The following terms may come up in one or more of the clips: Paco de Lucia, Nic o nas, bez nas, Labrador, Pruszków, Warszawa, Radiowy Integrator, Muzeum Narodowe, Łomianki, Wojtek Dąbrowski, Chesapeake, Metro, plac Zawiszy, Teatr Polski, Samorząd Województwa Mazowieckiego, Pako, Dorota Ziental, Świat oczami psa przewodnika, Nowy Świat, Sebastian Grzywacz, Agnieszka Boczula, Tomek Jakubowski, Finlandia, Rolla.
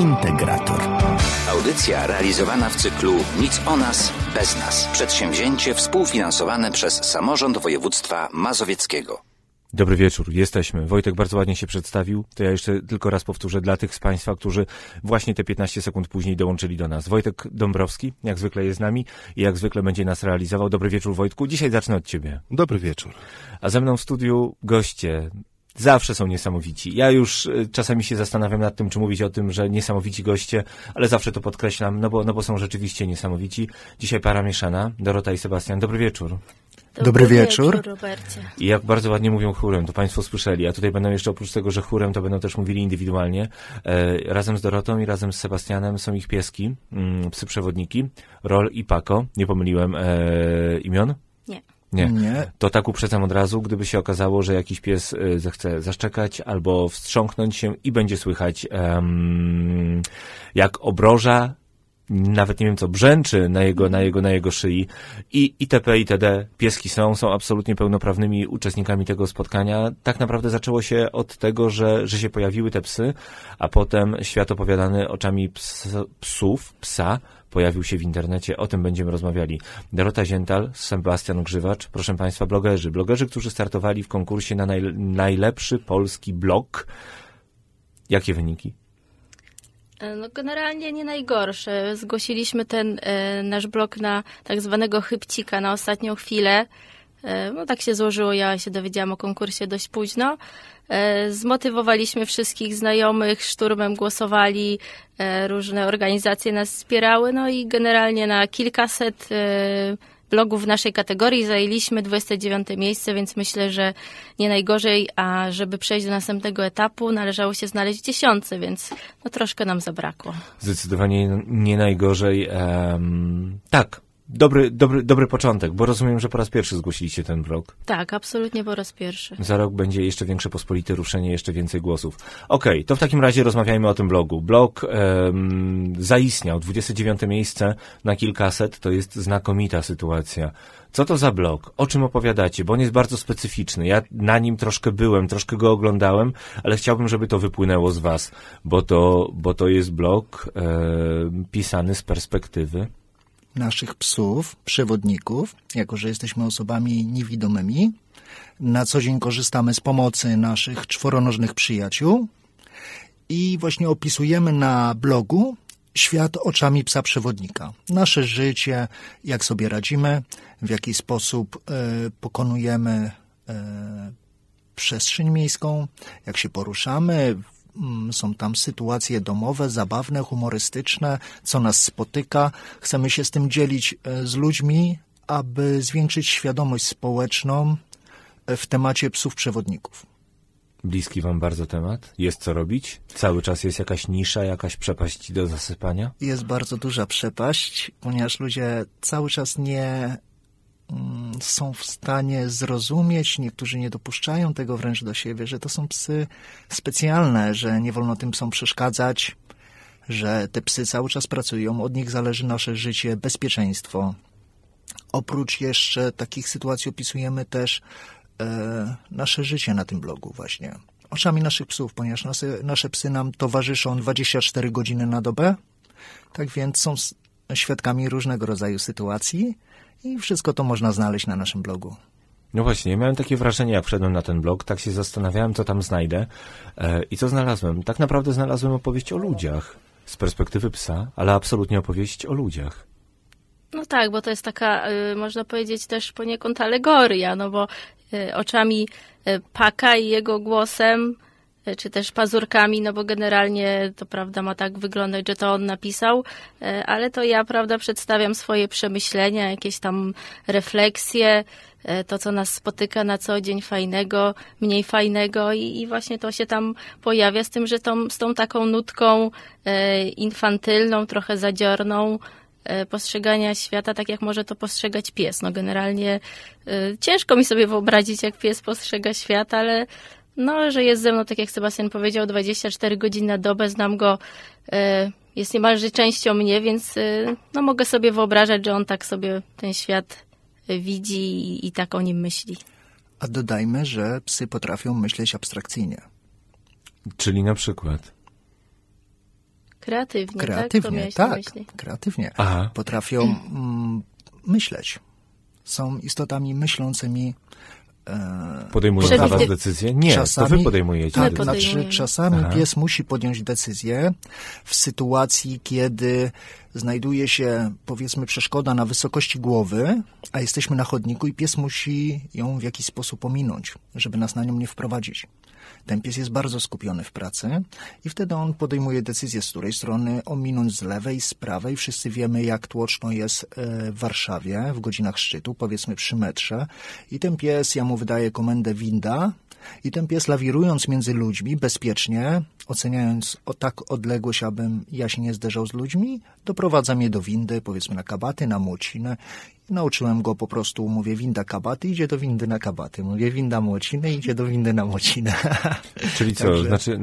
Integrator. Audycja realizowana w cyklu Nic o nas, bez nas. Przedsięwzięcie współfinansowane przez Samorząd Województwa Mazowieckiego. Dobry wieczór, jesteśmy. Wojtek bardzo ładnie się przedstawił. To ja jeszcze tylko raz powtórzę dla tych z Państwa, którzy właśnie te 15 sekund później dołączyli do nas. Wojtek Dąbrowski, jak zwykle jest z nami i jak zwykle będzie nas realizował. Dobry wieczór, Wojtku. Dzisiaj zacznę od Ciebie. Dobry wieczór. A ze mną w studiu goście. Zawsze są niesamowici. Ja już czasami się zastanawiam nad tym, czy mówić o tym, że niesamowici goście, ale zawsze to podkreślam, no bo są rzeczywiście niesamowici. Dzisiaj para mieszana, Dorota i Sebastian. Dobry wieczór. Dobry wieczór. Robercie. I jak bardzo ładnie mówią chórem, to Państwo słyszeli, a tutaj będą jeszcze oprócz tego, że chórem, to będą też mówili indywidualnie. Razem z Dorotą i razem z Sebastianem są ich pieski, psy przewodniki, Roll i Paco. Nie pomyliłem imion? Nie. To tak uprzedzam od razu, gdyby się okazało, że jakiś pies zechce zaszczekać albo wstrząknąć się i będzie słychać jak obroża, nawet nie wiem co, brzęczy na jego szyi i itp. itd. Pieski są absolutnie pełnoprawnymi uczestnikami tego spotkania. Tak naprawdę zaczęło się od tego, że się pojawiły te psy, a potem świat opowiadany oczami psa, pojawił się w internecie, o tym będziemy rozmawiali. Dorota Ziental, Sebastian Grzywacz, proszę Państwa, blogerzy, którzy startowali w konkursie na najlepszy polski blog. Jakie wyniki? No generalnie nie najgorsze. Zgłosiliśmy ten nasz blog na tak zwanego chybcika na ostatnią chwilę. No tak się złożyło, ja się dowiedziałam o konkursie dość późno. Zmotywowaliśmy wszystkich znajomych, szturmem głosowali, różne organizacje nas wspierały, no i generalnie na kilkaset blogów w naszej kategorii zajęliśmy 29 miejsce, więc myślę, że nie najgorzej, a żeby przejść do następnego etapu należało się znaleźć 10, więc no troszkę nam zabrakło. Zdecydowanie nie najgorzej, tak. Dobry początek, bo rozumiem, że po raz pierwszy zgłosiliście ten blog. Tak, absolutnie po raz pierwszy. Za rok będzie jeszcze większe pospolite ruszenie, jeszcze więcej głosów. Okej, to w takim razie rozmawiajmy o tym blogu. Blog zaistniał, 29 miejsce na kilkaset, to jest znakomita sytuacja. Co to za blog? O czym opowiadacie? Bo on jest bardzo specyficzny. Ja na nim troszkę byłem, troszkę go oglądałem, ale chciałbym, żeby to wypłynęło z Was, bo to jest blog pisany z perspektywy naszych psów, przewodników, jako że jesteśmy osobami niewidomymi. Na co dzień korzystamy z pomocy naszych czworonożnych przyjaciół i właśnie opisujemy na blogu świat oczami psa przewodnika. Nasze życie, jak sobie radzimy, w jaki sposób pokonujemy przestrzeń miejską, jak się poruszamy. Są tam sytuacje domowe, zabawne, humorystyczne, co nas spotyka. Chcemy się z tym dzielić z ludźmi, aby zwiększyć świadomość społeczną w temacie psów przewodników. Bliski Wam bardzo temat? Jest co robić? Cały czas jest jakaś nisza, jakaś przepaść do zasypania? Jest bardzo duża przepaść, ponieważ ludzie cały czas nie są w stanie zrozumieć, niektórzy nie dopuszczają tego wręcz do siebie, że to są psy specjalne, że nie wolno tym psom przeszkadzać, że te psy cały czas pracują, od nich zależy nasze życie, bezpieczeństwo. Oprócz jeszcze takich sytuacji opisujemy też nasze życie na tym blogu właśnie. Oczami naszych psów, ponieważ nasze psy nam towarzyszą 24 godziny na dobę, tak więc są świadkami różnego rodzaju sytuacji. I wszystko to można znaleźć na naszym blogu. No właśnie, miałem takie wrażenie, jak wszedłem na ten blog, tak się zastanawiałem, co tam znajdę i co znalazłem. Tak naprawdę znalazłem opowieść o ludziach z perspektywy psa, ale absolutnie opowieść o ludziach. No tak, bo to jest taka, można powiedzieć, też poniekąd alegoria, no bo oczami Paka i jego głosem, czy też pazurkami, no bo generalnie to prawda ma tak wyglądać, że to on napisał, ale to ja prawda przedstawiam swoje przemyślenia, jakieś tam refleksje, to co nas spotyka na co dzień fajnego, mniej fajnego i właśnie to się tam pojawia z tym, że z tą taką nutką infantylną, trochę zadziorną postrzegania świata, tak jak może to postrzegać pies. No generalnie ciężko mi sobie wyobrazić, jak pies postrzega świat, ale no, że jest ze mną, tak jak Sebastian powiedział, 24 godziny na dobę, znam go, jest niemalże częścią mnie, więc no, mogę sobie wyobrażać, że on tak sobie ten świat widzi i tak o nim myśli. A dodajmy, że psy potrafią myśleć abstrakcyjnie. Czyli na przykład? Kreatywnie. Aha. Potrafią myśleć. Są istotami myślącymi. Podejmują na was decyzję? Nie, czasami, to wy podejmujecie. Tak, znaczy czasami pies musi podjąć decyzję w sytuacji, kiedy znajduje się, powiedzmy, przeszkoda na wysokości głowy, a jesteśmy na chodniku i pies musi ją w jakiś sposób ominąć, żeby nas na nią nie wprowadzić. Ten pies jest bardzo skupiony w pracy i wtedy on podejmuje decyzję, z której strony ominąć, z lewej, z prawej. Wszyscy wiemy, jak tłoczno jest w Warszawie w godzinach szczytu, powiedzmy przy metrze. I ten pies, ja mu wydaję komendę winda i ten pies, lawirując między ludźmi bezpiecznie, oceniając o tak odległość, abym ja się nie zderzał z ludźmi, doprowadza mnie do windy, powiedzmy na kabaty, na młocinę. Nauczyłem go po prostu, mówię, winda kabaty, idzie do windy na kabaty. Mówię, winda młociny, idzie do windy na młocinę. Czyli co, także... znaczy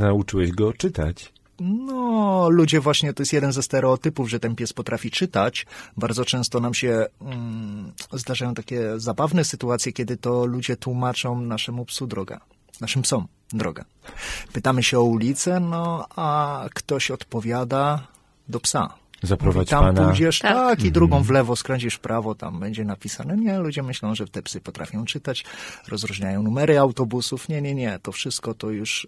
nauczyłeś go czytać? No, ludzie właśnie, to jest jeden ze stereotypów, że ten pies potrafi czytać. Bardzo często nam się zdarzają takie zabawne sytuacje, kiedy to ludzie tłumaczą naszym psom drogę. Pytamy się o ulicę, no a ktoś odpowiada do psa. Zaprowadź tam pana. Pójdziesz, tak, i drugą w lewo, skręcisz w prawo, tam będzie napisane. Nie, ludzie myślą, że te psy potrafią czytać, rozróżniają numery autobusów. Nie, to wszystko to już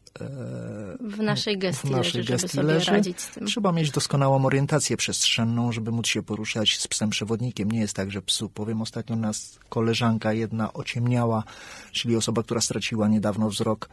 w naszej gestii leży. Radzić z tym. Trzeba mieć doskonałą orientację przestrzenną, żeby móc się poruszać z psem przewodnikiem. Nie jest tak, że psu, powiem, ostatnio nas koleżanka jedna ociemniała, czyli osoba, która straciła niedawno wzrok,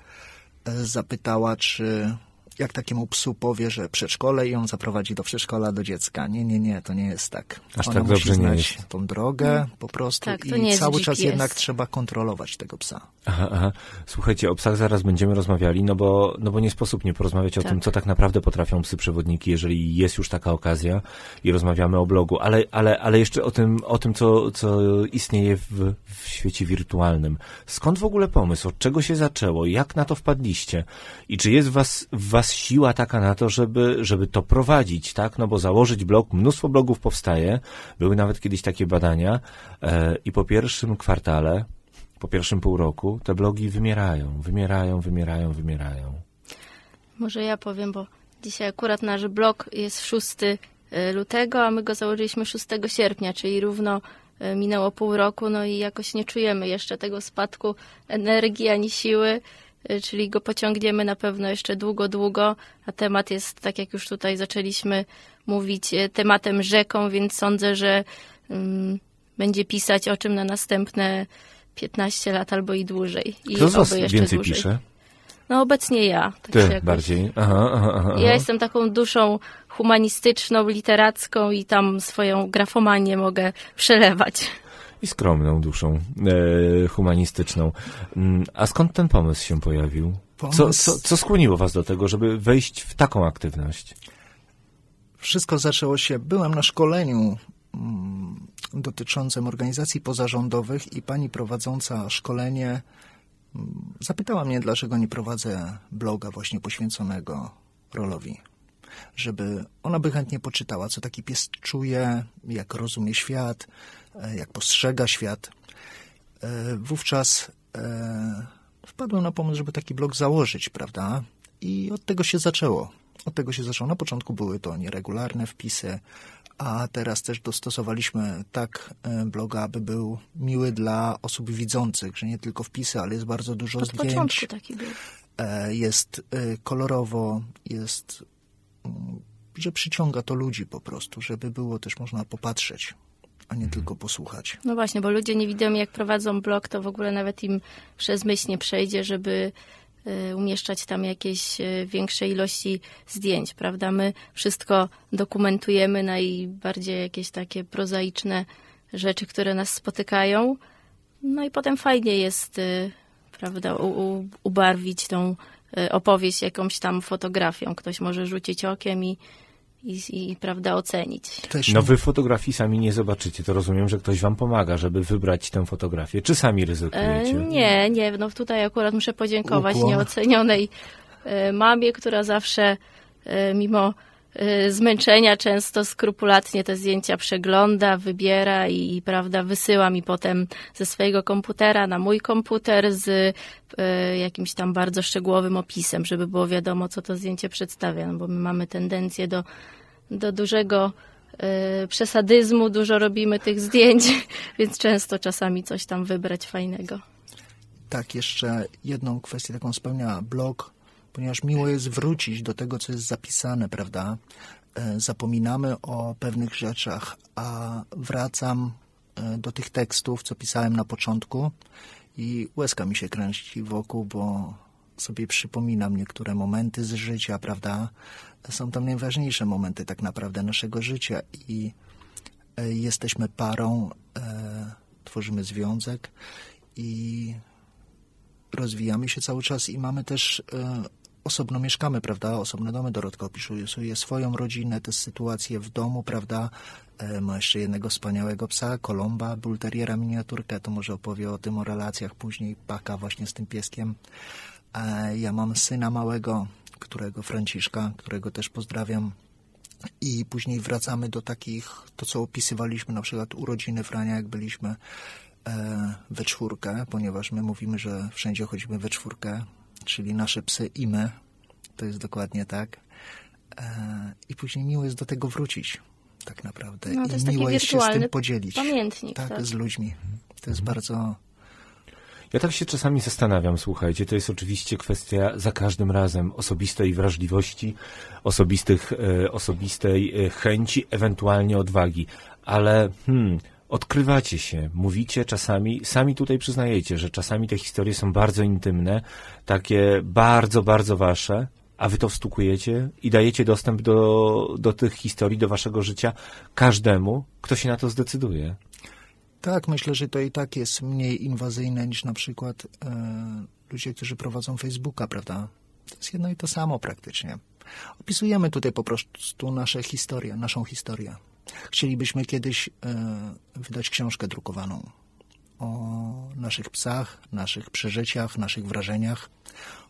zapytała, czy... Jak takiemu psu powie, że przedszkole i on zaprowadzi do przedszkola, do dziecka. Nie, to nie jest tak. Aż ona tak musi znać tą drogę po prostu i cały czas jednak trzeba kontrolować tego psa. Aha. Słuchajcie, o psach zaraz będziemy rozmawiali, no bo nie sposób nie porozmawiać o tym, co tak naprawdę potrafią psy przewodniki, jeżeli jest już taka okazja i rozmawiamy o blogu, ale jeszcze o tym co istnieje w świecie wirtualnym. Skąd w ogóle pomysł? Od czego się zaczęło? Jak na to wpadliście? I czy jest w was siła taka na to, żeby to prowadzić, tak? No bo założyć blog, mnóstwo blogów powstaje, były nawet kiedyś takie badania i po pierwszym kwartale, po pierwszym pół roku te blogi wymierają. Może ja powiem, bo dzisiaj akurat nasz blog jest 6 lutego, a my go założyliśmy 6 sierpnia, czyli równo minęło pół roku, no i jakoś nie czujemy jeszcze tego spadku energii ani siły, czyli go pociągniemy na pewno jeszcze długo, a temat jest, tak jak już tutaj zaczęliśmy mówić, tematem rzeką, więc sądzę, że będzie pisać o czym na następne 15 lat albo i dłużej. I kto z was więcej pisze? No obecnie ja. Tak. Ty jakoś... bardziej? Aha. Ja jestem taką duszą humanistyczną, literacką i tam swoją grafomanię mogę przelewać. I skromną duszą humanistyczną. A skąd ten pomysł się pojawił? Co skłoniło was do tego, żeby wejść w taką aktywność? Wszystko zaczęło się... Byłem na szkoleniu dotyczącym organizacji pozarządowych i pani prowadząca szkolenie zapytała mnie, dlaczego nie prowadzę bloga właśnie poświęconego Rollowi. Żeby ona by chętnie poczytała, co taki pies czuje, jak rozumie świat, jak postrzega świat. Wówczas wpadłem na pomysł, żeby taki blog założyć, prawda? I od tego się zaczęło. Na początku były to nieregularne wpisy, a teraz też dostosowaliśmy tak bloga, aby był miły dla osób widzących, że nie tylko wpisy, ale jest bardzo dużo zdjęć. Od początku taki był. Jest kolorowo, jest... że przyciąga to ludzi po prostu, żeby było też można popatrzeć, a nie tylko posłuchać. No właśnie, bo ludzie nie widzą, jak prowadzą blog, to w ogóle nawet im przez myśl nie przejdzie, żeby umieszczać tam jakieś większe ilości zdjęć, prawda? My wszystko dokumentujemy, najbardziej jakieś takie prozaiczne rzeczy, które nas spotykają. No i potem fajnie jest, prawda, ubarwić tą opowieść jakąś tam fotografią. Ktoś może rzucić okiem i prawda, ocenić. No wy fotografii sami nie zobaczycie. To rozumiem, że ktoś wam pomaga, żeby wybrać tę fotografię. Czy sami ryzykujecie? Nie. No tutaj akurat muszę podziękować nieocenionej mamie, która zawsze mimo zmęczenia często skrupulatnie te zdjęcia przegląda, wybiera i prawda, wysyła mi potem ze swojego komputera na mój komputer z jakimś tam bardzo szczegółowym opisem, żeby było wiadomo, co to zdjęcie przedstawia, no bo my mamy tendencję do dużego przesadyzmu, dużo robimy tych zdjęć, więc często czasami coś tam wybrać fajnego. Tak, jeszcze jedną kwestię taką wspomniała blog, ponieważ miło jest wrócić do tego, co jest zapisane, prawda? Zapominamy o pewnych rzeczach, a wracam do tych tekstów, co pisałem na początku i łezka mi się kręci wokół, bo sobie przypominam niektóre momenty z życia, prawda? Są tam najważniejsze momenty tak naprawdę naszego życia i jesteśmy parą, tworzymy związek i rozwijamy się cały czas i mamy też osobno mieszkamy, prawda, osobne domy. Dorotka opisuje swoją rodzinę, tę sytuację w domu, prawda, ma jeszcze jednego wspaniałego psa, Kolomba, bulteriera, miniaturkę, to może opowie o tym, o relacjach później, Paka właśnie z tym pieskiem. Ja mam syna małego, którego Franciszka, którego też pozdrawiam i później wracamy do takich, to co opisywaliśmy, na przykład urodziny Frania, jak byliśmy we czwórkę, ponieważ my mówimy, że wszędzie chodzimy we czwórkę, czyli nasze psy i my. To jest dokładnie tak. I później miło jest do tego wrócić tak naprawdę. No, i miło jest się z tym podzielić. Pamiętnik, tak, z ludźmi. To jest bardzo... Ja tak się czasami zastanawiam, słuchajcie, to jest oczywiście kwestia za każdym razem osobistej wrażliwości, osobistej chęci, ewentualnie odwagi, ale odkrywacie się, mówicie czasami, sami tutaj przyznajecie, że czasami te historie są bardzo intymne, takie bardzo, bardzo wasze, a wy to wstukujecie i dajecie dostęp do tych historii, do waszego życia każdemu, kto się na to zdecyduje. Tak, myślę, że to i tak jest mniej inwazyjne niż na przykład ludzie, którzy prowadzą Facebooka, prawda? To jest jedno i to samo praktycznie. Opisujemy tutaj po prostu nasze historie, naszą historię. Chcielibyśmy kiedyś wydać książkę drukowaną o naszych psach, naszych przeżyciach, naszych wrażeniach,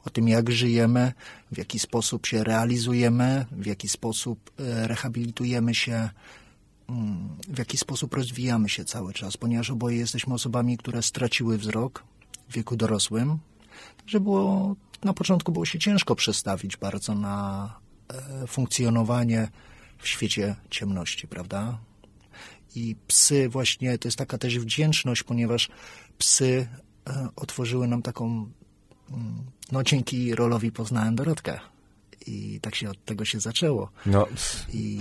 o tym, jak żyjemy, w jaki sposób się realizujemy, w jaki sposób rehabilitujemy się, w jaki sposób rozwijamy się cały czas, ponieważ oboje jesteśmy osobami, które straciły wzrok w wieku dorosłym. Także na początku było się ciężko przestawić bardzo na funkcjonowanie w świecie ciemności, prawda? I psy właśnie, to jest taka też wdzięczność, ponieważ psy otworzyły nam taką... No dzięki rolowi poznałem Dorotkę. I tak się od tego się zaczęło. No. I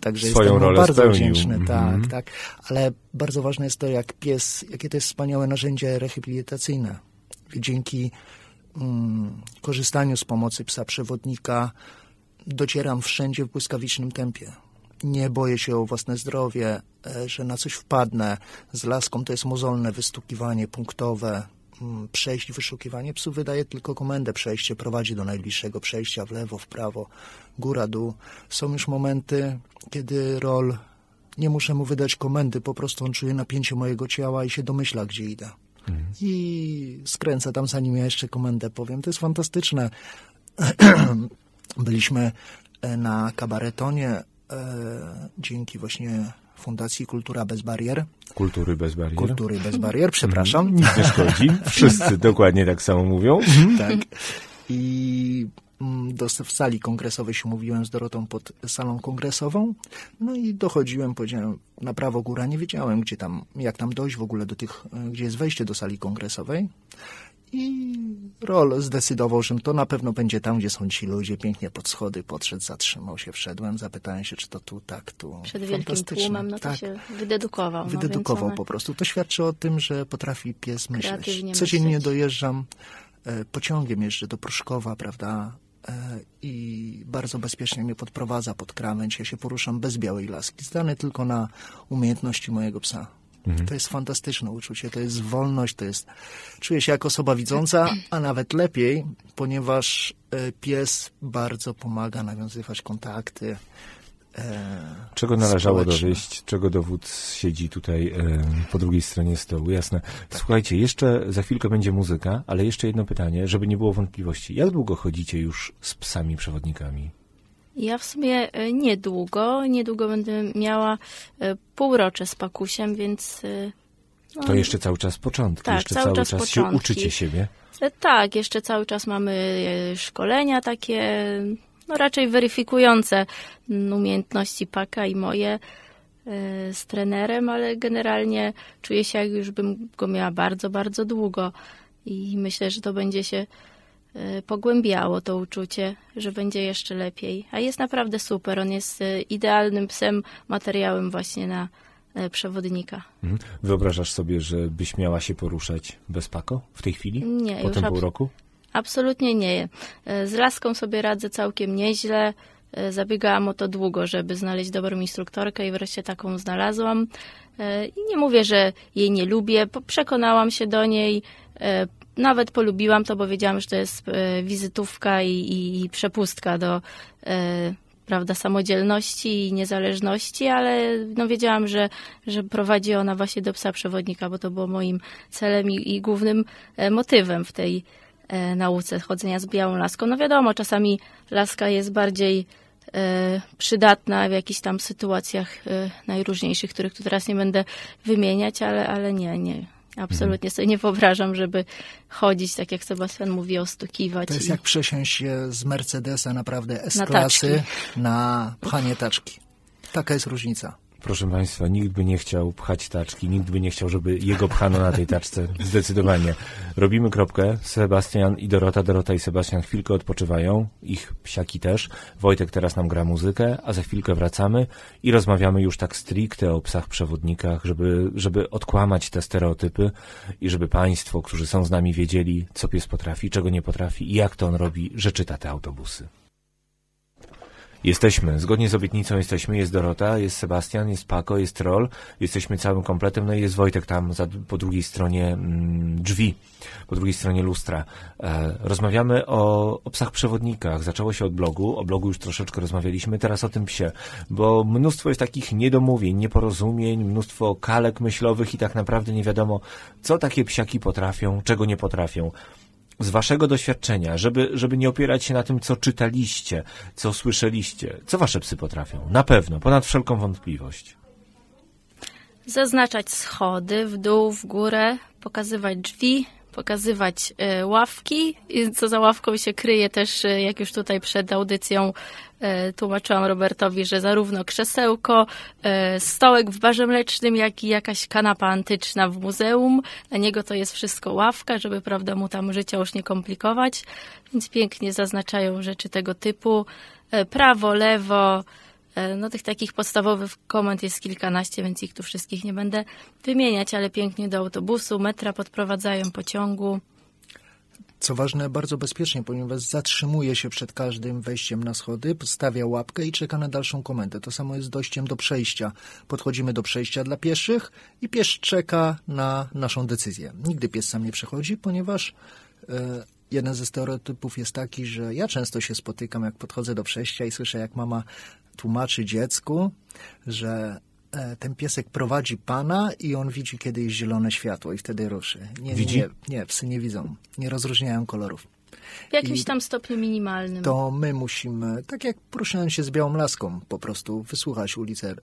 także jestem bardzo wdzięczny. Tak, tak. Ale bardzo ważne jest to, jak pies, jakie to jest wspaniałe narzędzie rehabilitacyjne. Dzięki korzystaniu z pomocy psa przewodnika docieram wszędzie w błyskawicznym tempie. Nie boję się o własne zdrowie, że na coś wpadnę. Z laską to jest mozolne wystukiwanie punktowe, przejść, wyszukiwanie. Psu wydaje tylko komendę przejście, prowadzi do najbliższego przejścia w lewo, w prawo, góra, dół. Są już momenty, kiedy rol, nie muszę mu wydać komendy, po prostu on czuje napięcie mojego ciała i się domyśla, gdzie idę. I skręca tam, zanim ja jeszcze komendę powiem. To jest fantastyczne. Byliśmy na kabaretonie dzięki właśnie Fundacji Kultura bez Barier. Kultury bez Barier, przepraszam. Nic nie szkodzi. Wszyscy dokładnie tak samo mówią. Tak. I w sali kongresowej się umówiłem z Dorotą pod salą kongresową. No i dochodziłem, powiedziałem na prawo góra, nie wiedziałem, gdzie tam, jak tam dojść w ogóle do tych, gdzie jest wejście do sali kongresowej. I Rol zdecydował, że to na pewno będzie tam, gdzie są ci ludzie. Pięknie pod schody podszedł, zatrzymał się, wszedłem, zapytałem się, czy to tu, tak, tu. Przed wielkim tłumem, no to tak. Się wydedukował. Wydedukował po prostu. To świadczy o tym, że potrafi pies myśleć. Codziennie dojeżdżam, pociągiem jeżdżę do Pruszkowa, prawda, i bardzo bezpiecznie mnie podprowadza pod krawędź. Ja się poruszam bez białej laski, zdany tylko na umiejętności mojego psa. To jest fantastyczne uczucie, to jest wolność, to jest... Czuję się jak osoba widząca, a nawet lepiej, ponieważ pies bardzo pomaga nawiązywać kontakty. Czego należało dowieść, czego dowódz siedzi tutaj po drugiej stronie stołu, jasne. Słuchajcie, jeszcze za chwilkę będzie muzyka, ale jeszcze jedno pytanie, żeby nie było wątpliwości. Jak długo chodzicie już z psami przewodnikami? Ja w sumie niedługo będę miała półrocze z Pakusiem, więc... No, to jeszcze cały czas początki, tak, jeszcze cały czas początki. Się uczycie siebie. Tak, jeszcze cały czas mamy szkolenia takie, no raczej weryfikujące umiejętności Paka i moje z trenerem, ale generalnie czuję się, jak już bym go miała bardzo, bardzo długo i myślę, że to będzie się pogłębiało to uczucie, że będzie jeszcze lepiej. A jest naprawdę super, on jest idealnym psem, materiałem właśnie na przewodnika. Wyobrażasz sobie, żebyś miała się poruszać bez Paco w tej chwili? Nie. Po tym pół roku? Absolutnie nie. Z Laską sobie radzę całkiem nieźle. Zabiegałam o to długo, żeby znaleźć dobrą instruktorkę i wreszcie taką znalazłam. I nie mówię, że jej nie lubię. Przekonałam się do niej. Nawet polubiłam to, bo wiedziałam, że to jest wizytówka i przepustka do samodzielności i niezależności, ale no wiedziałam, że prowadzi ona właśnie do psa przewodnika, bo to było moim celem i głównym motywem w tej nauce chodzenia z białą Laską. No wiadomo, czasami Laska jest bardziej przydatna w jakichś tam sytuacjach najróżniejszych, których tu teraz nie będę wymieniać, ale nie. Absolutnie sobie nie wyobrażam, żeby chodzić, tak jak Sebastian mówi, ostukiwać. To jest jak przesiąść się z Mercedesa naprawdę S-klasy na pchanie taczki. Taka jest różnica. Proszę Państwa, nikt by nie chciał pchać taczki, nikt by nie chciał, żeby jego pchano na tej taczce. Zdecydowanie. Robimy kropkę. Sebastian i Dorota. Dorota i Sebastian chwilkę odpoczywają. Ich psiaki też. Wojtek teraz nam gra muzykę, a za chwilkę wracamy i rozmawiamy już tak stricte o psach przewodnikach, żeby odkłamać te stereotypy i żeby Państwo, którzy są z nami, wiedzieli, co pies potrafi, czego nie potrafi i jak to on robi, że czyta te autobusy. Jesteśmy, zgodnie z obietnicą jesteśmy, jest Dorota, jest Sebastian, jest Paco, jest Troll, jesteśmy całym kompletem, no i jest Wojtek tam po drugiej stronie drzwi, po drugiej stronie lustra. Rozmawiamy o psach przewodnikach, zaczęło się od blogu, o blogu już troszeczkę rozmawialiśmy, teraz o tym psie, bo mnóstwo jest takich niedomówień, nieporozumień, mnóstwo kalek myślowych i tak naprawdę nie wiadomo, co takie psiaki potrafią, czego nie potrafią. Z waszego doświadczenia, żeby nie opierać się na tym, co czytaliście, co słyszeliście, co wasze psy potrafią? Na pewno, ponad wszelką wątpliwość. Zaznaczać schody w dół, w górę, pokazywać drzwi, pokazywać ławki. I co za ławką się kryje też, jak już tutaj przed audycją tłumaczyłam Robertowi, że zarówno krzesełko, stołek w barze mlecznym, jak i jakaś kanapa antyczna w muzeum. Dla niego to jest wszystko ławka, żeby prawda mu tam życia już nie komplikować. Więc pięknie zaznaczają rzeczy tego typu. Prawo, lewo. No tych takich podstawowych komend jest kilkanaście, więc ich tu wszystkich nie będę wymieniać, ale pięknie do autobusu, metra podprowadzają, pociągu. Co ważne, bardzo bezpiecznie, ponieważ zatrzymuje się przed każdym wejściem na schody, stawia łapkę i czeka na dalszą komendę. To samo jest z dojściem do przejścia. Podchodzimy do przejścia dla pieszych i pies czeka na naszą decyzję. Nigdy pies sam nie przechodzi, ponieważ... jeden ze stereotypów jest taki, że ja często się spotykam, jak podchodzę do przejścia i słyszę, jak mama tłumaczy dziecku, że ten piesek prowadzi pana i on widzi, kiedy jest zielone światło i wtedy ruszy. Nie, psy nie widzą, nie rozróżniają kolorów. W jakimś tam stopniu minimalnym. To my musimy, tak jak poruszając się z białą Laską, po prostu wysłuchać ulicę,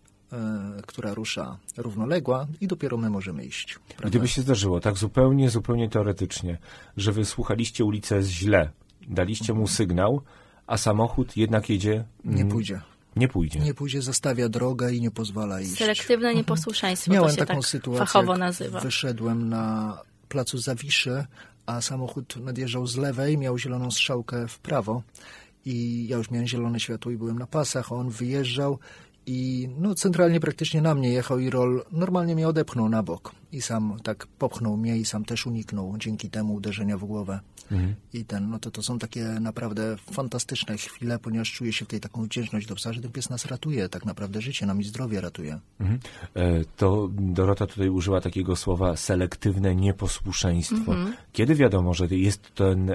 która rusza równoległa i dopiero my możemy iść. Prawda? Gdyby się zdarzyło, tak zupełnie teoretycznie, że wysłuchaliście ulicę źle, daliście mu sygnał, a samochód jednak jedzie... Nie pójdzie, zostawia drogę i nie pozwala iść. Selektywne nieposłuszeństwo, to się taką sytuację fachowo nazywa. Wyszedłem na placu Zawiszy, a samochód nadjeżdżał z lewej, miał zieloną strzałkę w prawo i ja już miałem zielone światło i byłem na pasach, a on wyjeżdżał i no, centralnie praktycznie na mnie jechał i Roll normalnie mnie odepchnął na bok i sam tak popchnął mnie i sam też uniknął dzięki temu uderzenia w głowę. I to są takie naprawdę fantastyczne chwile, ponieważ czuję się w tej taką wdzięczność do psa, że ten pies nas ratuje, tak naprawdę życie nam i zdrowie ratuje. To Dorota tutaj użyła takiego słowa selektywne nieposłuszeństwo. Kiedy wiadomo, że jest ten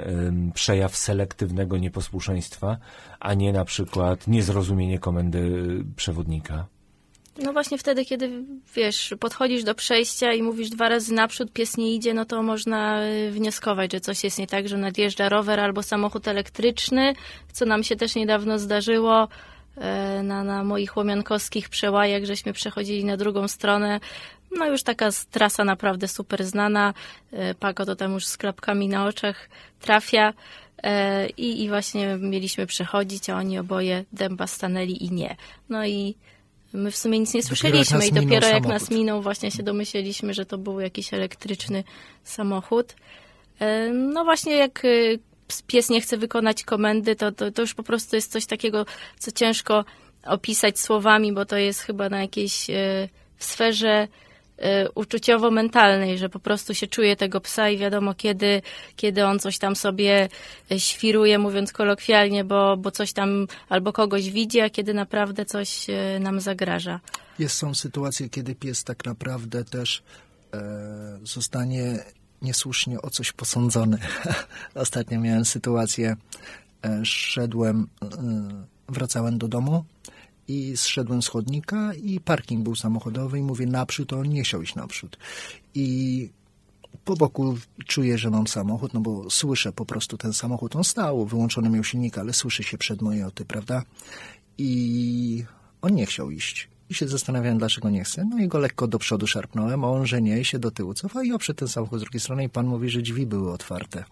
przejaw selektywnego nieposłuszeństwa, a nie na przykład niezrozumienie komendy przewodnika? No właśnie wtedy, kiedy, wiesz, podchodzisz do przejścia i mówisz dwa razy naprzód, pies nie idzie, no to można wnioskować, że coś jest nie tak, że nadjeżdża rower albo samochód elektryczny, co nam się też niedawno zdarzyło na moich łomiankowskich przełajach, żeśmy przechodzili na drugą stronę. No już taka trasa naprawdę super znana. Paco to tam już z klapkami na oczach trafia i właśnie mieliśmy przechodzić, a oni oboje dęba stanęli i nie. No i my w sumie nic nie słyszeliśmy i dopiero jak nas minął, właśnie się domyśleliśmy, że to był jakiś elektryczny samochód. No właśnie jak pies nie chce wykonać komendy, to już po prostu jest coś takiego, co ciężko opisać słowami, bo to jest chyba na jakiejś w sferze uczuciowo-mentalnej, że po prostu się czuje tego psa i wiadomo kiedy on coś tam sobie świruje, mówiąc kolokwialnie, bo coś tam albo kogoś widzi, a kiedy naprawdę coś nam zagraża. Są sytuacje, kiedy pies tak naprawdę też zostanie niesłusznie o coś posądzony. Ostatnio miałem sytuację, wracałem do domu i zszedłem z chodnika i parking był samochodowy i mówię naprzód, to on nie chciał iść naprzód. I po boku czuję, że mam samochód, no bo słyszę po prostu ten samochód, on stał, wyłączony miał silnik, ale słyszy się przed moje oty, prawda? I on nie chciał iść. I się zastanawiałem, dlaczego nie chce. No i go lekko do przodu szarpnąłem, a on, że nie, i się do tyłu cofa i oprzedł ten samochód z drugiej strony i pan mówi, że drzwi były otwarte.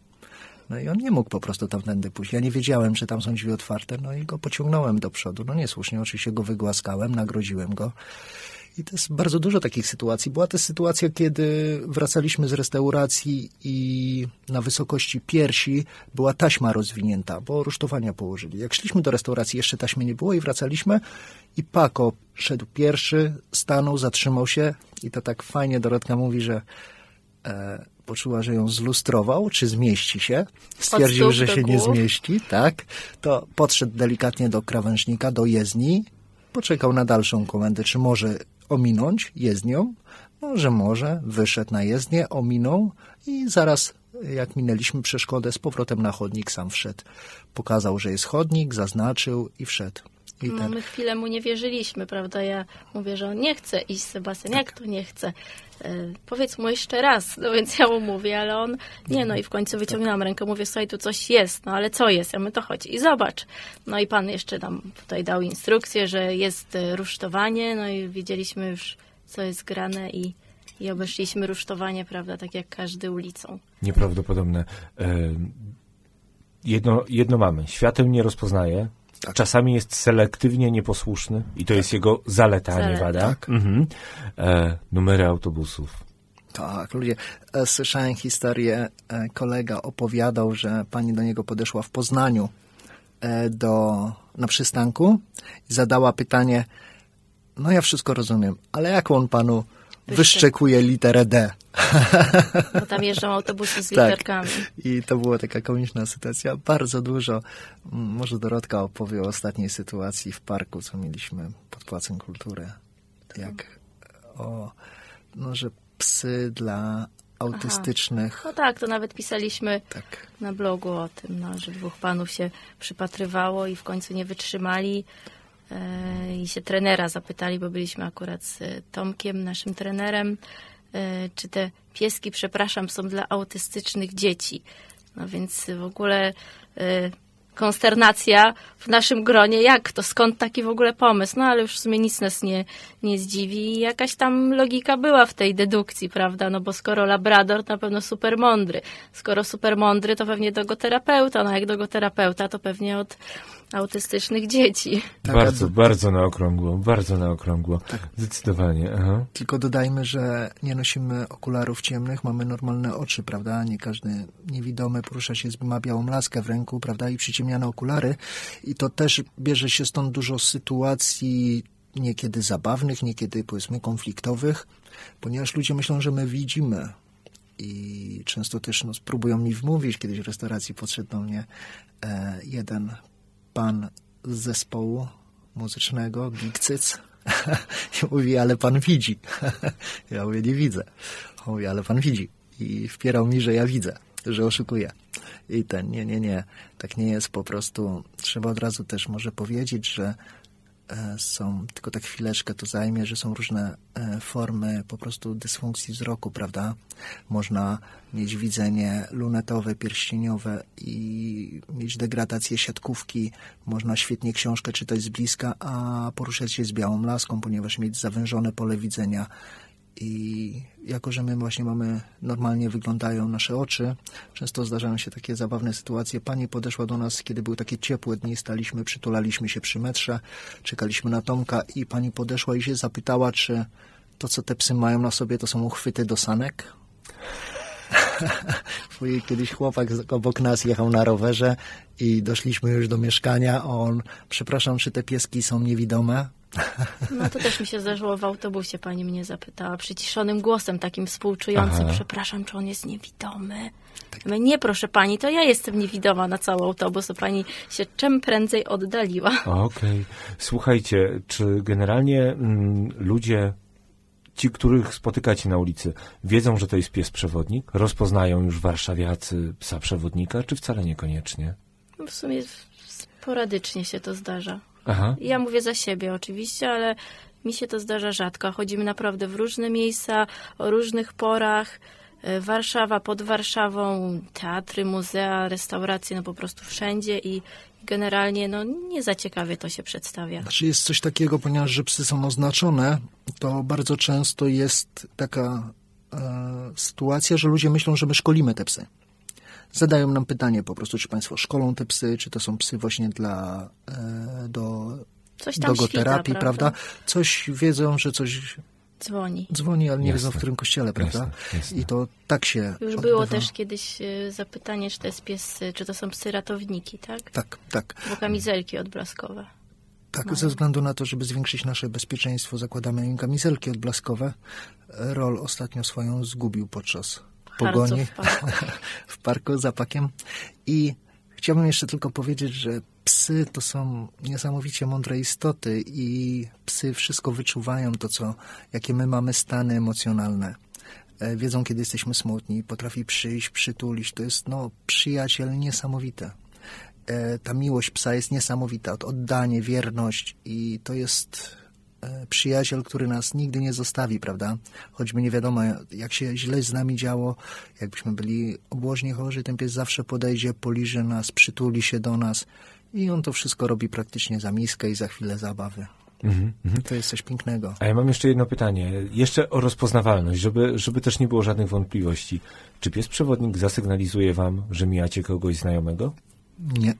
No i on nie mógł po prostu tamtędy pójść. Ja nie wiedziałem, że tam są drzwi otwarte, no i go pociągnąłem do przodu. No niesłusznie, oczywiście go wygłaskałem, nagrodziłem go. I to jest bardzo dużo takich sytuacji. Była też sytuacja, kiedy wracaliśmy z restauracji i na wysokości piersi była taśma rozwinięta, bo rusztowania położyli. Jak szliśmy do restauracji, jeszcze taśmy nie było i wracaliśmy i Paco szedł pierwszy, stanął, zatrzymał się i to tak fajnie Dorotka mówi, że poczuła, że ją zlustrował, czy zmieści się. Stwierdził, że się nie zmieści, tak. To podszedł delikatnie do krawężnika, do jezdni, poczekał na dalszą komendę, czy może ominąć jezdnią. Może, wyszedł na jezdnię, ominął i zaraz, jak minęliśmy przeszkodę, z powrotem na chodnik sam wszedł. Pokazał, że jest chodnik, zaznaczył i wszedł. My chwilę mu nie wierzyliśmy, prawda? Ja mówię, że on nie chce iść, Sebastian, tak. Jak to nie chce? Powiedz mu jeszcze raz, no więc ja mu mówię, ale on nie, no i w końcu wyciągnęłam rękę, mówię, słuchaj, tu coś jest, no ale co jest? Ja mówię, to chodź i zobacz. No i pan jeszcze nam tutaj dał instrukcję, że jest rusztowanie, no i widzieliśmy już, co jest grane i obeszliśmy rusztowanie, prawda, tak jak każdy ulicą. Nieprawdopodobne. Jedno mamy, światem nie rozpoznaje. Tak. Czasami jest selektywnie nieposłuszny i to jest jego zaleta, nie wada? Tak. Mhm. Numery autobusów. Tak, ludzie. Słyszałem historię, kolega opowiadał, że pani do niego podeszła w Poznaniu na przystanku i zadała pytanie, no ja wszystko rozumiem, ale jak on panu wyszczekuje literę D? Bo tam jeżdżą autobusy z literkami. Tak. I to była taka komiczna sytuacja. Bardzo dużo. Może Dorotka opowie o ostatniej sytuacji w parku, co mieliśmy pod Placem Kultury. Że psy dla autystycznych. Aha. No tak, to nawet pisaliśmy na blogu o tym, że dwóch panów się przypatrywało i w końcu nie wytrzymali. I się trenera zapytali, bo byliśmy akurat z Tomkiem, naszym trenerem, czy te pieski, przepraszam, są dla autystycznych dzieci. No więc w ogóle konsternacja w naszym gronie, jak to, skąd taki w ogóle pomysł? No ale już w sumie nic nas nie zdziwi i jakaś tam logika była w tej dedukcji, prawda? No bo skoro Labrador, to na pewno super mądry. Skoro super mądry, to pewnie dogoterapeuta, no jak dogoterapeuta, to pewnie od autystycznych dzieci. Tak, bardzo na okrągło, Tak. Zdecydowanie. Aha. Tylko dodajmy, że nie nosimy okularów ciemnych, mamy normalne oczy, prawda? Nie każdy niewidomy porusza się, ma białą laskę w ręku, prawda? I przyciemniane okulary. I to też bierze się stąd dużo sytuacji niekiedy zabawnych, niekiedy powiedzmy konfliktowych, ponieważ ludzie myślą, że my widzimy. I często też próbują mi wmówić. Kiedyś w restauracji podszedł do mnie jeden pan z zespołu muzycznego, Gigcyc, i mówi, ale pan widzi. Ja mówię, nie widzę. On mówi, ale pan widzi. I wpierał mi, że ja widzę, że oszukuję. I nie, tak nie jest. Po prostu trzeba od razu też może powiedzieć, że są, tylko tak chwileczkę to zajmie, że są różne formy po prostu dysfunkcji wzroku, prawda? Można mieć widzenie lunetowe, pierścieniowe i mieć degradację siatkówki. Można świetnie książkę czytać z bliska, a poruszać się z białą laską, ponieważ mieć zawężone pole widzenia. I jako, że my właśnie mamy, normalnie wyglądają nasze oczy, często zdarzają się takie zabawne sytuacje. Pani podeszła do nas, kiedy były takie ciepłe dni, staliśmy, przytulaliśmy się przy metrze, czekaliśmy na Tomka i pani podeszła i się zapytała, czy to, co te psy mają na sobie, to są uchwyty do sanek. Kiedyś chłopak obok nas jechał na rowerze i doszliśmy już do mieszkania, on, przepraszam, czy te pieski są niewidome? No to też mi się zdarzyło w autobusie, pani mnie zapytała przyciszonym głosem, takim współczującym, przepraszam, czy on jest niewidomy? Tak. My, nie, proszę pani, to ja jestem niewidoma na cały autobus, a pani się czym prędzej oddaliła. Okej. Słuchajcie, czy generalnie ludzie, ci, których spotykacie na ulicy, wiedzą, że to jest pies przewodnik? Rozpoznają już warszawiacy psa przewodnika, czy wcale niekoniecznie? No w sumie sporadycznie się to zdarza. Aha. Ja mówię za siebie oczywiście, ale mi się to zdarza rzadko. Chodzimy naprawdę w różne miejsca, o różnych porach. Warszawa, pod Warszawą, teatry, muzea, restauracje, no po prostu wszędzie i generalnie no, nie za ciekawie to się przedstawia. Znaczy jest coś takiego, ponieważ że psy są oznaczone, to bardzo często jest taka sytuacja, że ludzie myślą, że my szkolimy te psy. Zadają nam pytanie po prostu, czy państwo szkolą te psy, czy to są psy właśnie dla dogoterapii, prawda? Coś wiedzą, że coś dzwoni, ale nie wiedzą, w którym kościele, prawda? Jasne. I to tak się już odbywa. Było też kiedyś zapytanie, czy to jest pies, czy to są psy ratowniki, tak? Tak. Bo kamizelki odblaskowe. Tak, no. Ze względu na to, żeby zwiększyć nasze bezpieczeństwo, zakładamy im kamizelki odblaskowe. Rol ostatnio swoją zgubił podczas pogoni w parku za pakiem. I chciałbym jeszcze tylko powiedzieć, że psy to są niesamowicie mądre istoty i psy wszystko wyczuwają, to co, jakie my mamy stany emocjonalne. Wiedzą, kiedy jesteśmy smutni, potrafi przyjść, przytulić. To jest przyjaciel niesamowite. Ta miłość psa jest niesamowita. Oddanie, wierność i to jest przyjaciel, który nas nigdy nie zostawi, prawda? Choćby nie wiadomo, jak się źle z nami działo, jakbyśmy byli obłożnie chorzy, ten pies zawsze podejdzie, poliże nas, przytuli się do nas i on to wszystko robi praktycznie za miskę i za chwilę zabawy. To jest coś pięknego. A ja mam jeszcze jedno pytanie, jeszcze o rozpoznawalność, żeby też nie było żadnych wątpliwości. Czy pies przewodnik zasygnalizuje wam, że mijacie kogoś znajomego? Nie.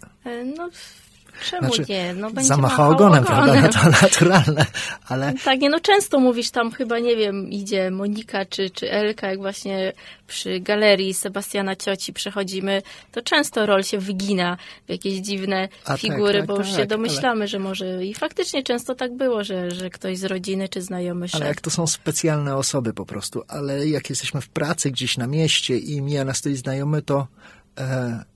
Czemu nie? Będzie zamachał ogonem, prawda? To naturalne, ale... Tak, często mówisz tam, chyba, nie wiem, idzie Monika czy Elka, jak właśnie przy galerii Sebastiana Cioci przechodzimy, to często rol się wygina w jakieś dziwne figury, bo już się domyślamy, że może... I faktycznie często tak było, że ktoś z rodziny czy znajomy szedł. Ale jak to są specjalne osoby po prostu, ale jak jesteśmy w pracy gdzieś na mieście i mija nas ktoś znajomy, to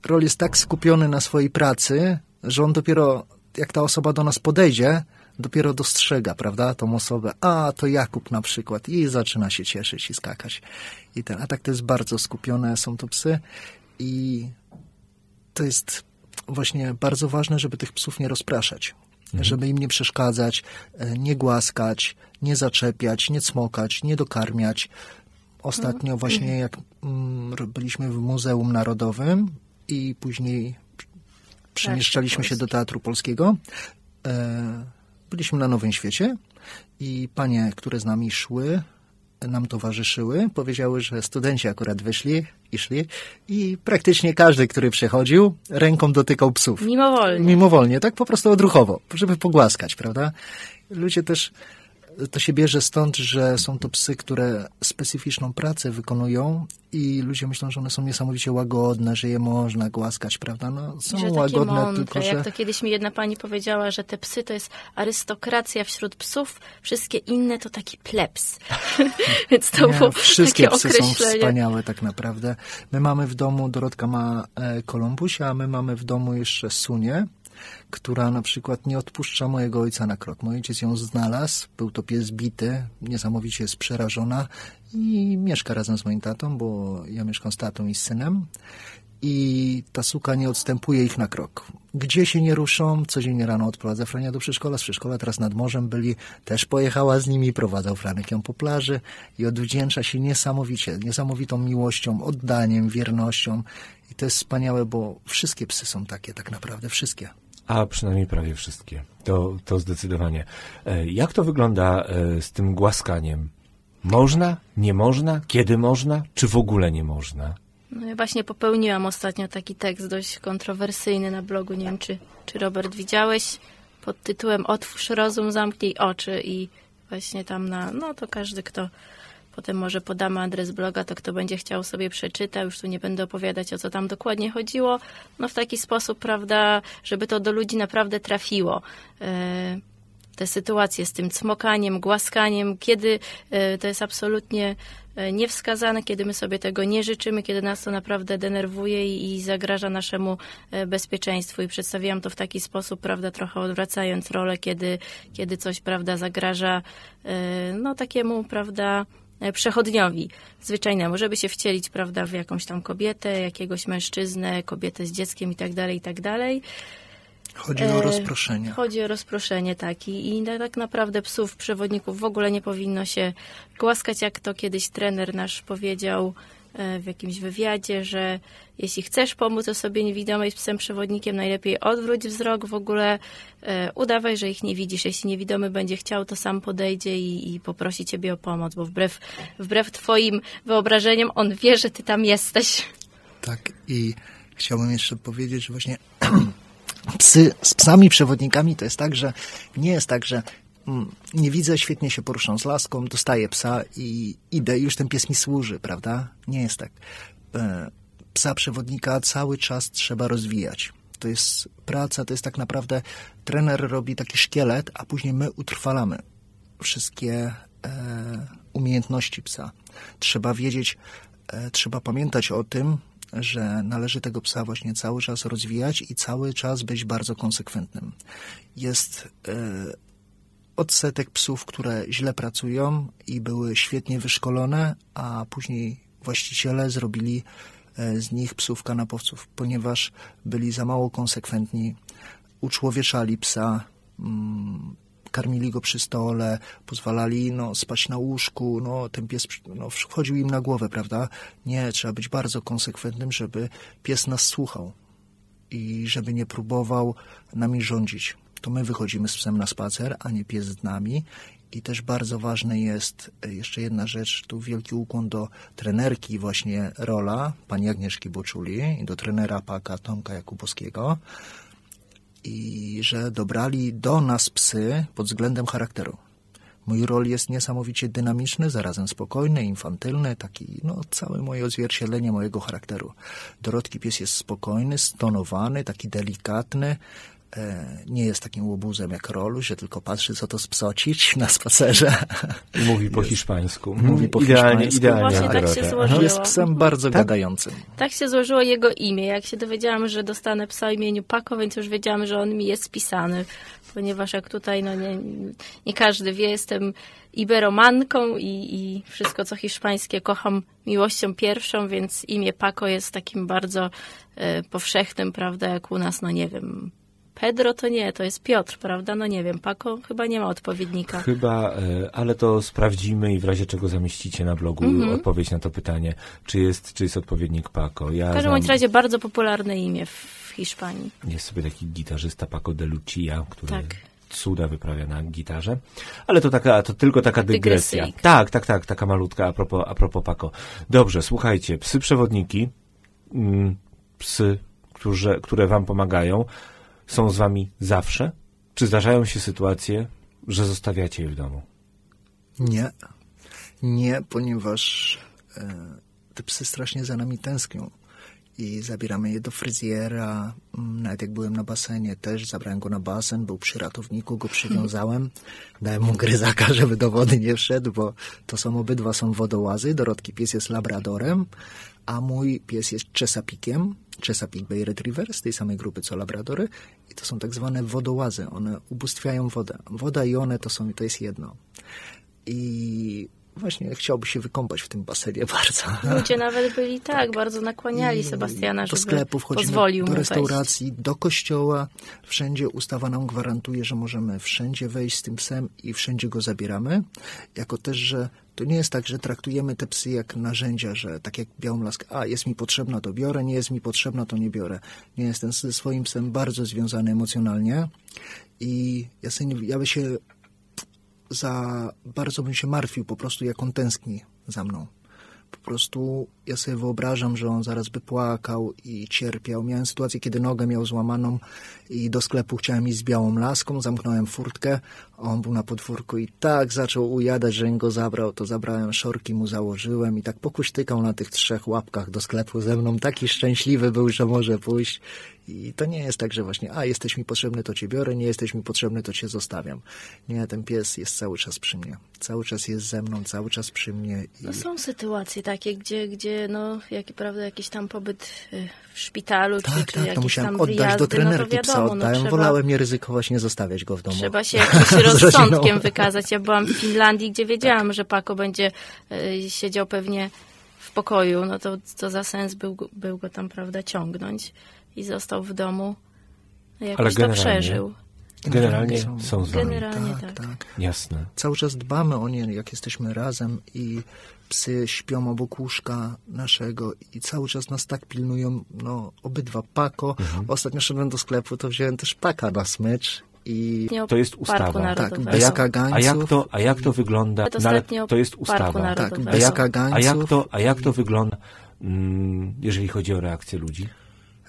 rol jest tak skupiony na swojej pracy, że on dopiero, jak ta osoba do nas podejdzie, dopiero dostrzega, prawda, tą osobę. A, to Jakub na przykład. I zaczyna się cieszyć i skakać. A tak to jest bardzo skupione, są to psy. I to jest właśnie bardzo ważne, żeby tych psów nie rozpraszać. Żeby im nie przeszkadzać, nie głaskać, nie zaczepiać, nie cmokać, nie dokarmiać. Ostatnio właśnie, jak byliśmy w Muzeum Narodowym i później... Przemieszczaliśmy się do Teatru Polskiego. Byliśmy na Nowym Świecie i panie, które z nami szły, nam towarzyszyły, powiedziały, że studenci akurat wyszli i szli i praktycznie każdy, który przechodził, ręką dotykał psów. Mimowolnie. Mimowolnie, tak po prostu odruchowo, żeby pogłaskać, prawda? Ludzie też, to się bierze stąd, że są to psy, które specyficzną pracę wykonują i ludzie myślą, że one są niesamowicie łagodne, że je można głaskać, prawda? Są że łagodne, mądre, tylko że... Jak to kiedyś mi jedna pani powiedziała, że te psy to jest arystokracja wśród psów, wszystkie inne to taki plebs. Więc to było wszystkie takie psy określenie. Są wspaniałe tak naprawdę. My mamy w domu, Dorotka ma Kolumbusia, a my mamy w domu jeszcze Sunię, która na przykład nie odpuszcza mojego ojca na krok. Mój ojciec ją znalazł, był to pies bity, niesamowicie jest przerażona i mieszka razem z moim tatą, bo ja mieszkam z tatą i z synem i ta suka nie odstępuje ich na krok. Gdzie się nie ruszą, codziennie rano odprowadzę Frania do przedszkola, z przedszkola teraz nad morzem byli, też pojechała z nimi, prowadzał Franek ją po plaży i odwdzięcza się niesamowicie, niesamowitą miłością, oddaniem, wiernością i to jest wspaniałe, bo wszystkie psy są takie, tak naprawdę wszystkie. A przynajmniej prawie wszystkie, to zdecydowanie. Jak to wygląda z tym głaskaniem? Można? Nie można? Kiedy można? Czy w ogóle nie można? No ja właśnie popełniłam ostatnio taki tekst dość kontrowersyjny na blogu, nie wiem czy Robert widziałeś, pod tytułem Otwórz rozum, zamknij oczy i właśnie tam no to każdy kto, potem może podamy adres bloga, to kto będzie chciał sobie przeczyta, już tu nie będę opowiadać o co tam dokładnie chodziło, no w taki sposób, prawda, żeby to do ludzi naprawdę trafiło. Te sytuacje z tym cmokaniem, głaskaniem, kiedy to jest absolutnie niewskazane, kiedy my sobie tego nie życzymy, kiedy nas to naprawdę denerwuje i zagraża naszemu bezpieczeństwu. I przedstawiłam to w taki sposób, prawda, trochę odwracając rolę, kiedy coś, prawda, zagraża no takiemu, prawda, przechodniowi zwyczajnemu, żeby się wcielić, prawda, w jakąś tam kobietę, jakiegoś mężczyznę, kobietę z dzieckiem i tak dalej, i tak dalej. Chodzi o rozproszenie. Chodzi o rozproszenie, tak. I tak naprawdę psów, przewodników w ogóle nie powinno się głaskać, jak to kiedyś trener nasz powiedział w jakimś wywiadzie, że jeśli chcesz pomóc osobie niewidomej z psem przewodnikiem, najlepiej odwróć wzrok, w ogóle udawaj, że ich nie widzisz. Jeśli niewidomy będzie chciał, to sam podejdzie i poprosi ciebie o pomoc, bo wbrew twoim wyobrażeniom on wie, że ty tam jesteś. Tak i chciałbym jeszcze powiedzieć, że właśnie... Psy z psami przewodnikami to jest tak, że nie jest tak, że nie widzę, świetnie się poruszam z laską, dostaję psa i idę, już ten pies mi służy, prawda? Nie jest tak. Psa przewodnika cały czas trzeba rozwijać. To jest praca, to jest tak naprawdę trener robi taki szkielet, a później my utrwalamy wszystkie umiejętności psa. Trzeba wiedzieć, trzeba pamiętać o tym, że należy tego psa właśnie cały czas rozwijać i cały czas być bardzo konsekwentnym. Jest odsetek psów, które źle pracują i były świetnie wyszkolone, a później właściciele zrobili z nich psów kanapowców, ponieważ byli za mało konsekwentni, uczłowieczali psa, karmili go przy stole, pozwalali spać na łóżku, ten pies wchodził im na głowę, prawda? Nie, trzeba być bardzo konsekwentnym, żeby pies nas słuchał i żeby nie próbował nami rządzić. To my wychodzimy z psem na spacer, a nie pies z nami. I też bardzo ważne jest jeszcze jedna rzecz, tu wielki ukłon do trenerki właśnie Rola, pani Agnieszki Boczuli i do trenera Paka Tomka Jakubowskiego, i że dobrali do nas psy pod względem charakteru. Mój rol jest niesamowicie dynamiczny, zarazem spokojny, infantylny, taki całe moje odzwierciedlenie mojego charakteru. Dorotki pies jest spokojny, stonowany, taki delikatny, nie jest takim łobuzem jak Rolu, że tylko patrzy, co to spsocić na spacerze. Mówi po hiszpańsku. Mówi po hiszpańsku. Właśnie tak się złożyło. Jest psem bardzo gadającym. Tak się złożyło jego imię. Jak się dowiedziałam, że dostanę psa o imieniu Paco, więc już wiedziałam, że on mi jest spisany. Ponieważ jak tutaj, nie każdy wie, jestem iberomanką i wszystko, co hiszpańskie, kocham miłością pierwszą, więc imię Paco jest takim bardzo powszechnym, prawda, jak u nas, nie wiem... Pedro to nie, to jest Piotr, prawda? Nie wiem, Paco chyba nie ma odpowiednika. Chyba, ale to sprawdzimy i w razie czego zamieścicie na blogu odpowiedź na to pytanie, czy jest odpowiednik Paco. Ja w każdym razie bardzo popularne imię w Hiszpanii. Jest sobie taki gitarzysta Paco de Lucia, który... Tak. Cuda wyprawia na gitarze, ale to tylko taka dygresja. Tak, taka malutka a propos Paco. Dobrze, słuchajcie, psy przewodniki, psy, które wam pomagają, są z wami zawsze? Czy zdarzają się sytuacje, że zostawiacie je w domu? Nie. Nie, ponieważ te psy strasznie za nami tęsknią. I zabieramy je do fryzjera. Nawet jak byłem na basenie, też zabrałem go na basen. Był przy ratowniku, go przywiązałem. Dałem mu gryzaka, żeby do wody nie wszedł, bo to są obydwa są wodołazy. Dorotki pies jest Labradorem, a mój pies jest Chesapeake'iem. Chesapeake Bay Retriever, z tej samej grupy co Labradory. I to są tak zwane wodołazy. One ubóstwiają wodę. Woda i one to jest jedno. I właśnie chciałby się wykąpać w tym basenie bardzo. Ludzie nawet byli tak bardzo nakłaniali Sebastiana, żeby sklepów, pozwolił do restauracji, wejść. Do kościoła. Wszędzie ustawa nam gwarantuje, że możemy wszędzie wejść z tym psem i wszędzie go zabieramy. Jako też, że to nie jest tak, że traktujemy te psy jak narzędzia, że tak jak białą laskę, a jest mi potrzebna, to biorę, nie jest mi potrzebna, to nie biorę. Nie, jestem ze swoim psem bardzo związany emocjonalnie i ja bardzo bym się martwił po prostu, jak on tęskni za mną. Po prostu ja sobie wyobrażam, że on zaraz by płakał i cierpiał. Miałem sytuację, kiedy nogę miał złamaną i do sklepu chciałem iść z białą laską, zamknąłem furtkę, a on był na podwórku i tak zaczął ujadać, że go zabrał, to zabrałem szorki, mu założyłem i tak pokuśtykał na tych trzech łapkach do sklepu ze mną. Taki szczęśliwy był, że może pójść. I to nie jest tak, że właśnie, a jesteś mi potrzebny, to cię biorę, nie jesteś mi potrzebny, to cię zostawiam. Nie, ten pies jest cały czas przy mnie. Cały czas jest ze mną, cały czas przy mnie. No są sytuacje takie, gdzie no, jakiś tam pobyt w szpitalu, czy jakiś tam musiałem oddać do trenerki, no wiadomo, psa oddałem. No, wolałem nie ryzykować, nie zostawiać go w domu. Trzeba się jakimś rozsądkiem wykazać. Ja byłam w Finlandii, gdzie wiedziałam, że Paco będzie siedział pewnie w pokoju. No to za sens był go tam, prawda, ciągnąć. I został w domu, jakoś to przeżył. Generalnie są z nami. Tak. Jasne. Cały czas dbamy o nie, jak jesteśmy razem i psy śpią obok łóżka naszego i cały czas nas tak pilnują, no obydwa, Paco. Ostatnio szedłem do sklepu, to wziąłem też Paka na smycz. I to jest ustawa. Tak, bez kagańców. A jak to wygląda? To jest ustawa. Tak, bez kagańców. A jak to wygląda, jeżeli chodzi o reakcję ludzi?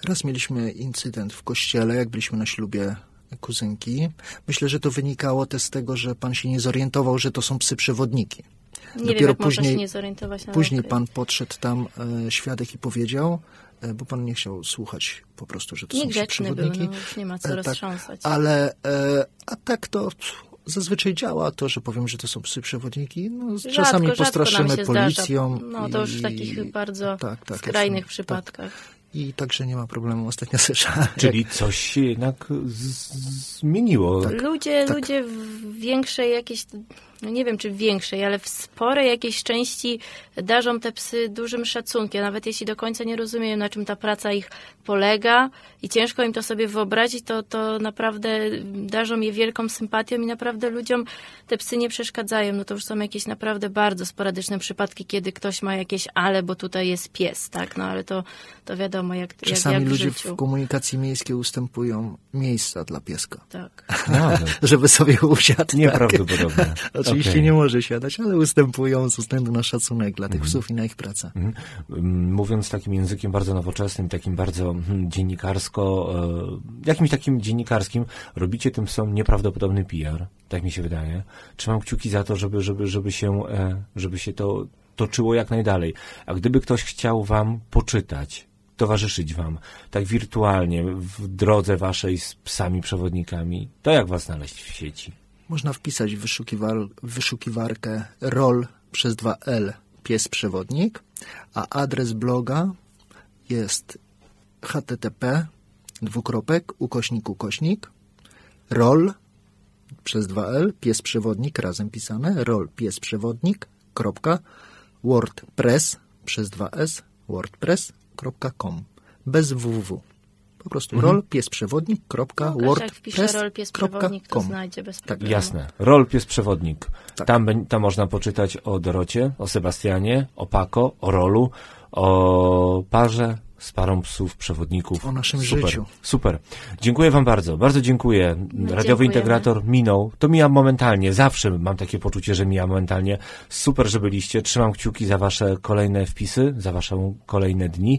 Raz mieliśmy incydent w kościele, jak byliśmy na ślubie kuzynki. Myślę, że to wynikało też z tego, że pan się nie zorientował, że to są psy przewodniki. Dopiero później pan podszedł tam, świadek, i powiedział, bo pan nie chciał słuchać po prostu, że to są psy przewodniki. Był, nie ma co roztrząsać. Ale a tak to zazwyczaj działa to, że powiem, że to są psy przewodniki. No, czasami postraszymy policją. Zdarza. No to już w takich bardzo skrajnych przypadkach. Tak. I także nie ma problemu, ostatnio słyszałem. Czyli coś się jednak zmieniło. Tak, ludzie w większej jakiejś, no nie wiem czy w większej, ale w sporej jakiejś części darzą te psy dużym szacunkiem. Nawet jeśli do końca nie rozumieją, na czym ta praca ich polega i ciężko im to sobie wyobrazić, to naprawdę darzą je wielką sympatią i naprawdę ludziom te psy nie przeszkadzają. No to już są jakieś naprawdę bardzo sporadyczne przypadki, kiedy ktoś ma jakieś ale, bo tutaj jest pies, tak? No ale to wiadomo. Czasami ludzie w komunikacji miejskiej ustępują miejsca dla pieska. Tak. Żeby sobie usiadł. Nieprawdopodobne. Tak. Oczywiście nie może siadać, ale ustępują z względu na szacunek dla tych psów i na ich pracę. Mówiąc takim językiem bardzo nowoczesnym, takim bardzo dziennikarsko, jakimś takim dziennikarskim, robicie tym psom nieprawdopodobny PR, tak mi się wydaje. Trzymam kciuki za to, żeby się to toczyło jak najdalej. A gdyby ktoś chciał wam poczytać, towarzyszyć wam, tak wirtualnie, w drodze waszej z psami przewodnikami, to jak was znaleźć w sieci? Można wpisać w wyszukiwarkę roll/L pies przewodnik, a adres bloga jest http:// roll/L pies przewodnik razem pisane rollpiesprzewodnik.wordpress.com wordpress.com bez www. Po prostu rollpiesprzewodnik.wordpress.com znajdzie bez problemu. Jasne. Rollpiesprzewodnik. Tak. Tam można poczytać o Dorocie, o Sebastianie, o Paco, o Rolu, o parze z parą psów przewodników. O naszym życiu. Super. Dziękuję wam bardzo. Bardzo dziękuję. Radiowy Integrator minął. To mija momentalnie. Zawsze mam takie poczucie, że mija momentalnie. Super, że byliście. Trzymam kciuki za wasze kolejne wpisy, za wasze kolejne dni.